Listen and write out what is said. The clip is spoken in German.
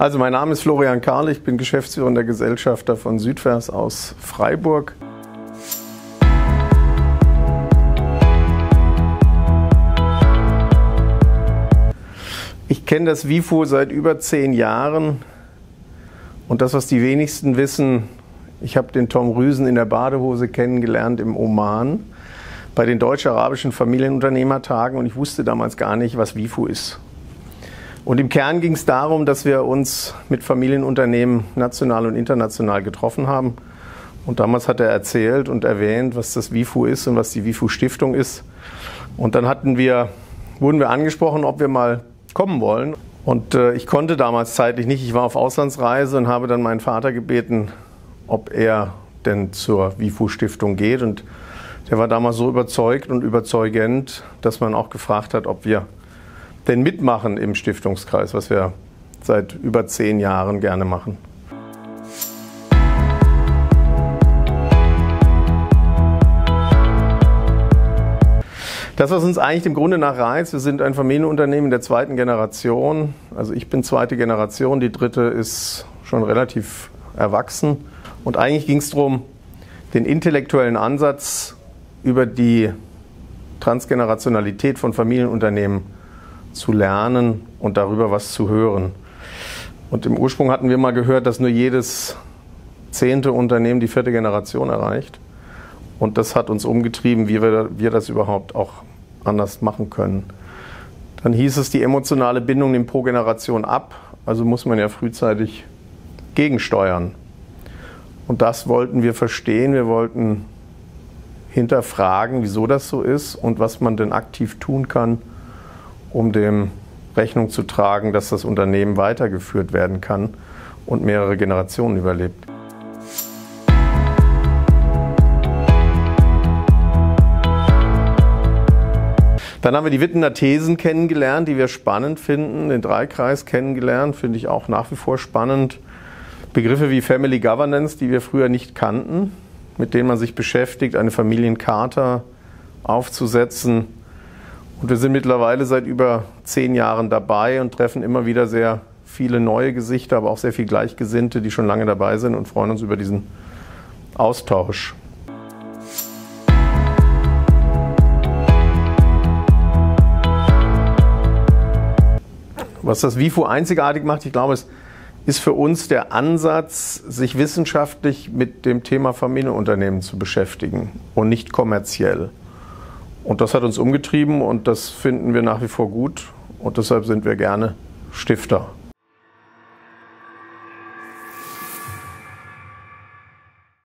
Also mein Name ist Florian Karle, ich bin Geschäftsführer und der Gesellschafter von Südvers aus Freiburg. Ich kenne das WIFU seit über 10 Jahren und das, was die wenigsten wissen, ich habe den Tom Rüsen in der Badehose kennengelernt im Oman bei den deutsch-arabischen Familienunternehmertagen und ich wusste damals gar nicht, was WIFU ist. Und im Kern ging es darum, dass wir uns mit Familienunternehmen national und international getroffen haben und damals hat er erzählt und erwähnt, was das WIFU ist und was die WIFU-Stiftung ist und dann wurden wir angesprochen, ob wir mal kommen wollen. Und ich konnte damals zeitlich nicht. Ich war auf Auslandsreise und habe dann meinen Vater gebeten, ob er denn zur WIFU-Stiftung geht. Und der war damals so überzeugt und überzeugend, dass man auch gefragt hat, ob wir denn mitmachen im Stiftungskreis, was wir seit über 10 Jahren gerne machen. Das, was uns eigentlich im Grunde nach reizt, wir sind ein Familienunternehmen der 2. Generation. Also ich bin 2. Generation, die 3. ist schon relativ erwachsen. Und eigentlich ging es darum, den intellektuellen Ansatz über die Transgenerationalität von Familienunternehmen zu lernen und darüber was zu hören. Und im Ursprung hatten wir mal gehört, dass nur jedes 10. Unternehmen die 4. Generation erreicht. Und das hat uns umgetrieben, wie wir das überhaupt auch anders machen können. Dann hieß es, die emotionale Bindung nimmt pro Generation ab, also muss man ja frühzeitig gegensteuern. Und das wollten wir verstehen, wir wollten hinterfragen, wieso das so ist und was man denn aktiv tun kann, um dem Rechnung zu tragen, dass das Unternehmen weitergeführt werden kann und mehrere Generationen überlebt. Dann haben wir die Wittener Thesen kennengelernt, die wir spannend finden, den Dreikreis kennengelernt, finde ich auch nach wie vor spannend. Begriffe wie Family Governance, die wir früher nicht kannten, mit denen man sich beschäftigt, eine Familiencharta aufzusetzen. Und wir sind mittlerweile seit über 10 Jahren dabei und treffen immer wieder sehr viele neue Gesichter, aber auch sehr viele Gleichgesinnte, die schon lange dabei sind und freuen uns über diesen Austausch. Was das WIFU einzigartig macht, ich glaube, es ist für uns der Ansatz, sich wissenschaftlich mit dem Thema Familienunternehmen zu beschäftigen und nicht kommerziell. Und das hat uns umgetrieben und das finden wir nach wie vor gut und deshalb sind wir gerne Stifter.